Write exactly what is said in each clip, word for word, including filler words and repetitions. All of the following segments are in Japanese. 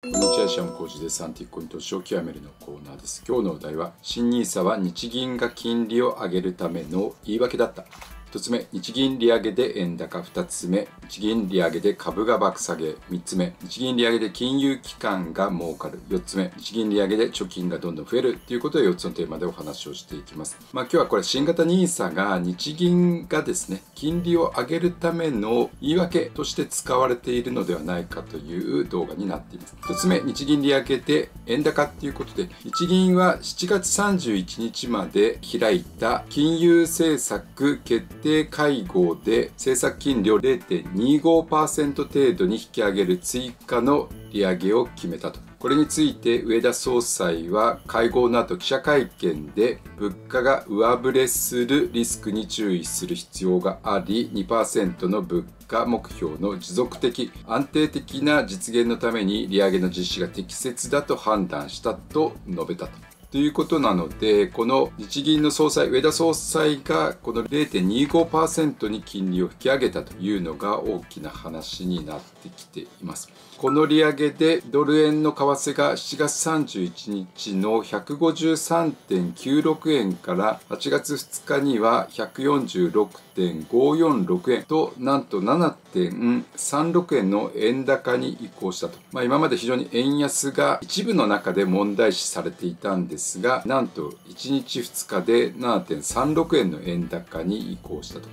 こんにちは、シャムコージです。アンティークコイン投資を極めるのコーナーです。今日のお題は、新ニーサは日銀が金利を上げるための言い訳だった。ひとつめ、日銀利上げで円高。ふたつめ、日銀利上げで株が爆下げ。みっつめ、日銀利上げで金融機関が儲かる。よっつめ、日銀利上げで貯金がどんどん増えるということでよっつのテーマでお話をしていきます。まあ、今日はこれ新型ニーサが日銀がですね、金利を上げるための言い訳として使われているのではないかという動画になっています。ひとつめ、日銀利上げで円高ということで、日銀はしちがつさんじゅういちにちまで開いた金融政策決定定会合で政策金利を ゼロてんにごパーセント 程度に引き上げる追加の利上げを決めたと。これについて植田総裁は会合の後記者会見で、物価が上振れするリスクに注意する必要があり、 にパーセント の物価目標の持続的安定的な実現のために利上げの実施が適切だと判断したと述べたと。ということなので、この日銀の総裁、植田総裁がこの ゼロてんにごパーセント に金利を引き上げたというのが大きな話になってきています。この利上げでドル円の為替がしちがつさんじゅういちにちの ひゃくごじゅうさんてんきゅうろくえんからはちがつふつかには ひゃくよんじゅうろくてんごよんろくえんと、なんと ななてんさんろくえんの円高に移行したと。まあ、今まで非常に円安が一部の中で問題視されていたんですが、なんといちにちふつかで ななてんさんろくえんの円高に移行したと。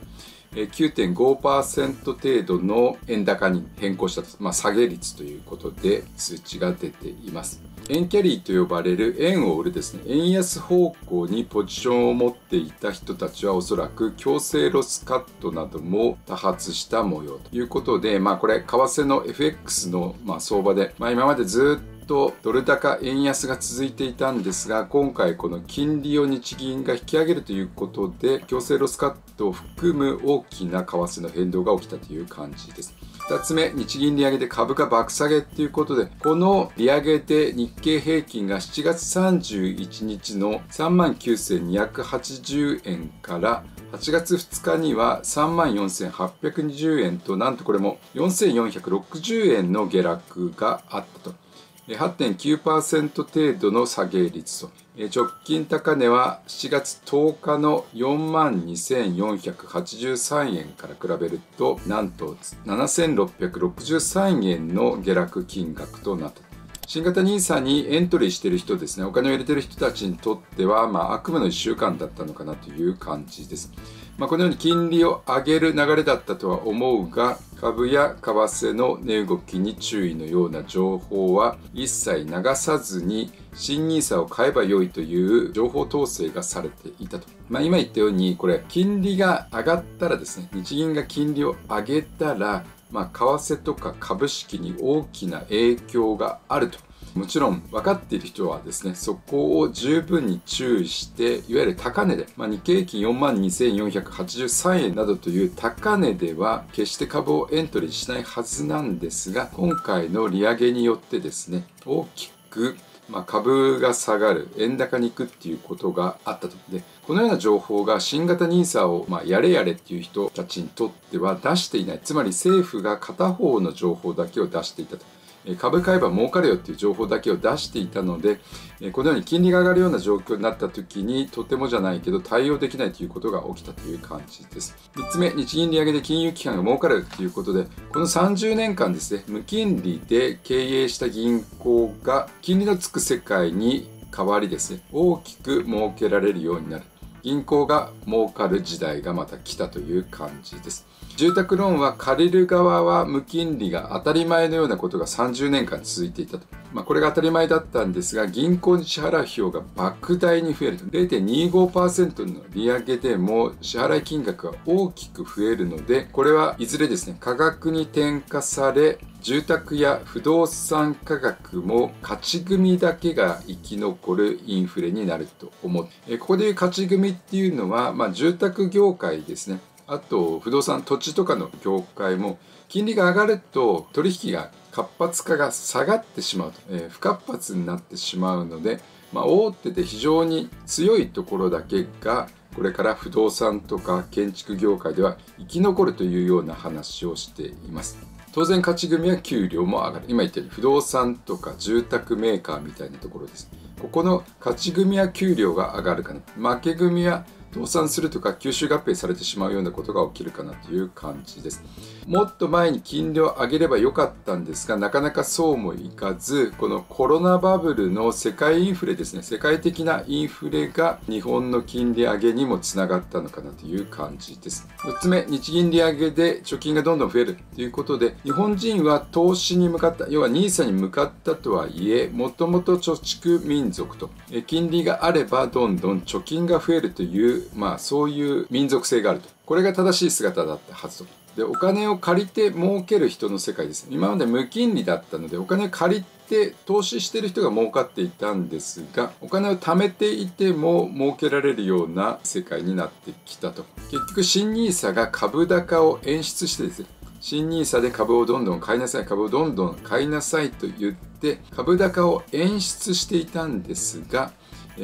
きゅうてんごパーセント 程度の円高に変更したと、まあ、下げ率ということで数値が出ています。円キャリーと呼ばれる円を売るですね、円安方向にポジションを持っていた人たちはおそらく強制ロスカットなども多発した模様ということで、まあ、これ為替の エフエックス のまあ相場で、まあ、今までずっとドル高円安が続いていたんですが、今回この金利を日銀が引き上げるということで強制ロスカットを含む大きな為替の変動が起きたという感じです。ふたつめ、日銀利上げで株が爆下げということで、この利上げで日経平均がしちがつさんじゅういちにちの さんまんきゅうせんにひゃくはちじゅうえんからはちがつふつかには さんまんよんせんはっぴゃくにじゅうえんと、なんとこれもよんせんよんひゃくろくじゅうえんの下落があったと。はちてんきゅうパーセント 程度の下げ率と、直近高値はしちがつとおかの よんまんにせんよんひゃくはちじゅうさんえんから比べると、なんとななせんろっぴゃくろくじゅうさんえんの下落金額となった。新型ニーサにエントリーしている人ですね、お金を入れている人たちにとっては、まあ、悪夢のいっしゅうかんだったのかなという感じです。まあ、このように金利を上げる流れだったとは思うが、株や為替の値動きに注意のような情報は一切流さずに、新ニーサを買えば良いという情報統制がされていたと。まあ、今言ったように、これ金利が上がったらですね、日銀が金利を上げたら、まあ、為替とか株式に大きな影響があると。もちろん分かっている人はですね、そこを十分に注意して、いわゆる高値で、まあ、日経平均 よんまんにせんよんひゃくはちじゅうさんえんなどという高値では決して株をエントリーしないはずなんですが、今回の利上げによってですね、大きくまあ株が下がる、円高に行くっていうことがあったと。で、このような情報が新型ニーサをまあやれやれっていう人たちにとっては出していない、つまり政府が片方の情報だけを出していたと。株買えば儲かるよっていう情報だけを出していたので、このように金利が上がるような状況になった時にとてもじゃないけど対応できないということが起きたという感じです。みっつめ、日銀利上げで金融機関が儲かるということで、このさんじゅうねんかんですね、無金利で経営した銀行が金利のつく世界に代わりですね、大きく儲けられるようになる、銀行が儲かる時代がまた来たという感じです。住宅ローンは借りる側は無金利が当たり前のようなことがさんじゅうねんかん続いていたと。まあ、これが当たり前だったんですが、銀行に支払う費用が莫大に増えると。ゼロてんにごパーセント の利上げでも支払い金額が大きく増えるので、これはいずれですね、価格に転嫁され、住宅や不動産価格も勝ち組だけが生き残るインフレになると思う。えここでいう勝ち組っていうのは、まあ、住宅業界ですね。あと不動産、土地とかの業界も金利が上がると取引が活発化が下がってしまうと、えー、不活発になってしまうので、まあ、大手で非常に強いところだけがこれから不動産とか建築業界では生き残るというような話をしています。当然勝ち組は給料も上がる。今言ったように不動産とか住宅メーカーみたいなところです。ここの勝ち組は給料が上がるかな、負け組は倒産するとか吸収合併されてしまうようなことが起きるかなという感じです。もっと前に金利を上げればよかったんですが、なかなかそうもいかず、このコロナバブルの世界インフレですね、世界的なインフレが日本の金利上げにもつながったのかなという感じです。よっつめ、日銀利上げで貯金がどんどん増えるということで、日本人は投資に向かった、要は ニーサ に向かったとはいえ、もともと貯蓄民族と、金利があればどんどん貯金が増えるという、まあそういう民族性があると、これが正しい姿だったはずと。で、お金を借りて儲ける人の世界です。今まで無金利だったので、お金を借りて投資してる人が儲かっていたんですが、お金を貯めていても儲けられるような世界になってきたと。結局新ニーサが株高を演出してですね、新ニーサで株をどんどん買いなさい、株をどんどん買いなさいと言って株高を演出していたんですが、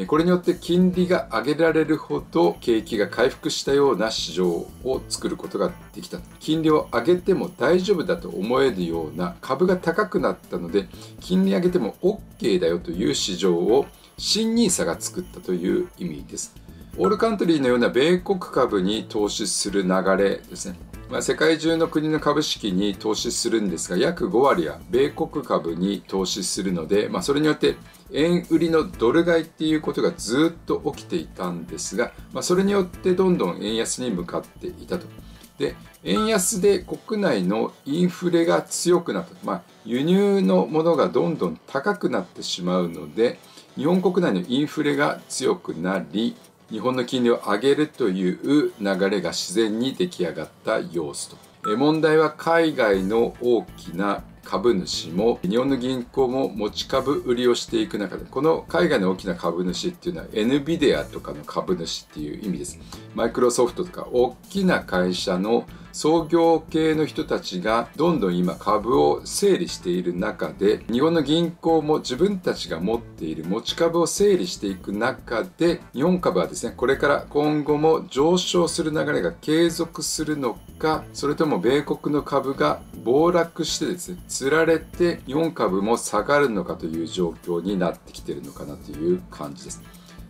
これによって金利が上げられるほど景気が回復したような市場を作ることができた。金利を上げても大丈夫だと思えるような、株が高くなったので金利上げても オーケー だよという市場を新ニーサが作ったという意味です。オールカントリーのような米国株に投資する流れですね。まあ、世界中の国の株式に投資するんですが、約ごわりは米国株に投資するので、まあ、それによって円売りのドル買いっていうことがずっと起きていたんですが、まあ、それによってどんどん円安に向かっていたと。で、円安で国内のインフレが強くなった、まあ、輸入のものがどんどん高くなってしまうので、日本国内のインフレが強くなり、日本の金利を上げるという流れが自然に出来上がった様子と。問題は海外の大きな株主も日本の銀行も持ち株売りをしていく中で、この海外の大きな株主っていうのは エヌビディア とかの株主っていう意味です。マイクロソフトとか大きな会社の創業系の人たちがどんどん今株を整理している中で、日本の銀行も自分たちが持っている持ち株を整理していく中で、日本株はですね、これから今後も上昇する流れが継続するのか、それとも米国の株が暴落してですね、つられて日本株も下がるのかという状況になってきているのかなという感じです。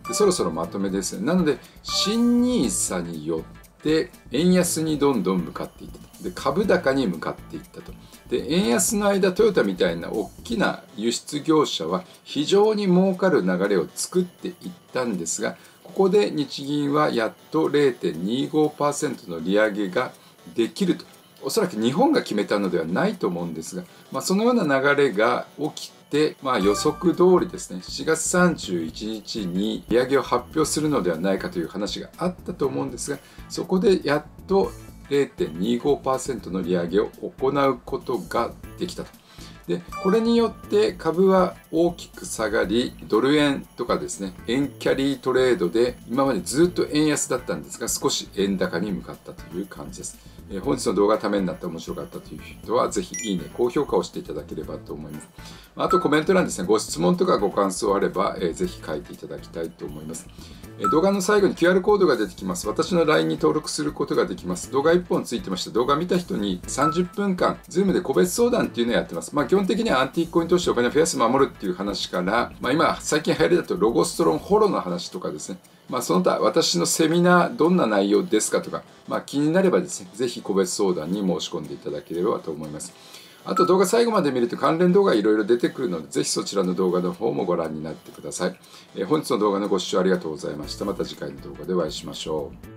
で、そろそろまとめですね。なので新ニーサによってで円安にどんどん向かっていったと。で、株高に向かっていったと。で、円安の間、トヨタみたいな大きな輸出業者は非常に儲かる流れを作っていったんですが、ここで日銀はやっと ゼロてんにーごーパーセント の利上げができると。おそらく日本が決めたのではないと思うんですが、まあ、そのような流れが起きて、で、まあ、予測通りですね、しちがつさんじゅういちにちに利上げを発表するのではないかという話があったと思うんですが、そこでやっと ゼロてんにーごーパーセント の利上げを行うことができたと。で、これによって株は大きく下がり、ドル円とかですね、円キャリートレードで今までずっと円安だったんですが、少し円高に向かったという感じです。えー、本日の動画がためになった、面白かったという人はぜひいいね、高評価をしていただければと思います。あとコメント欄ですね、ご質問とかご感想あれば、えー、ぜひ書いていただきたいと思います。えー、動画の最後に キューアール コードが出てきます。私の ライン に登録することができます。動画いっぽんついてました。動画見た人にさんじゅっぷんかん、Zoom で個別相談っていうのをやってます。まあ基本的にはアンティークコイン投資でお金を増やす守るっていう話から、まあ、今最近流行りだとロゴストロンホロの話とかですね、まあ、その他私のセミナーどんな内容ですかとか、まあ、気になればですね、ぜひ個別相談に申し込んでいただければと思います。あと動画最後まで見ると関連動画いろいろ出てくるので、ぜひそちらの動画の方もご覧になってください。えー、本日の動画のご視聴ありがとうございました。また次回の動画でお会いしましょう。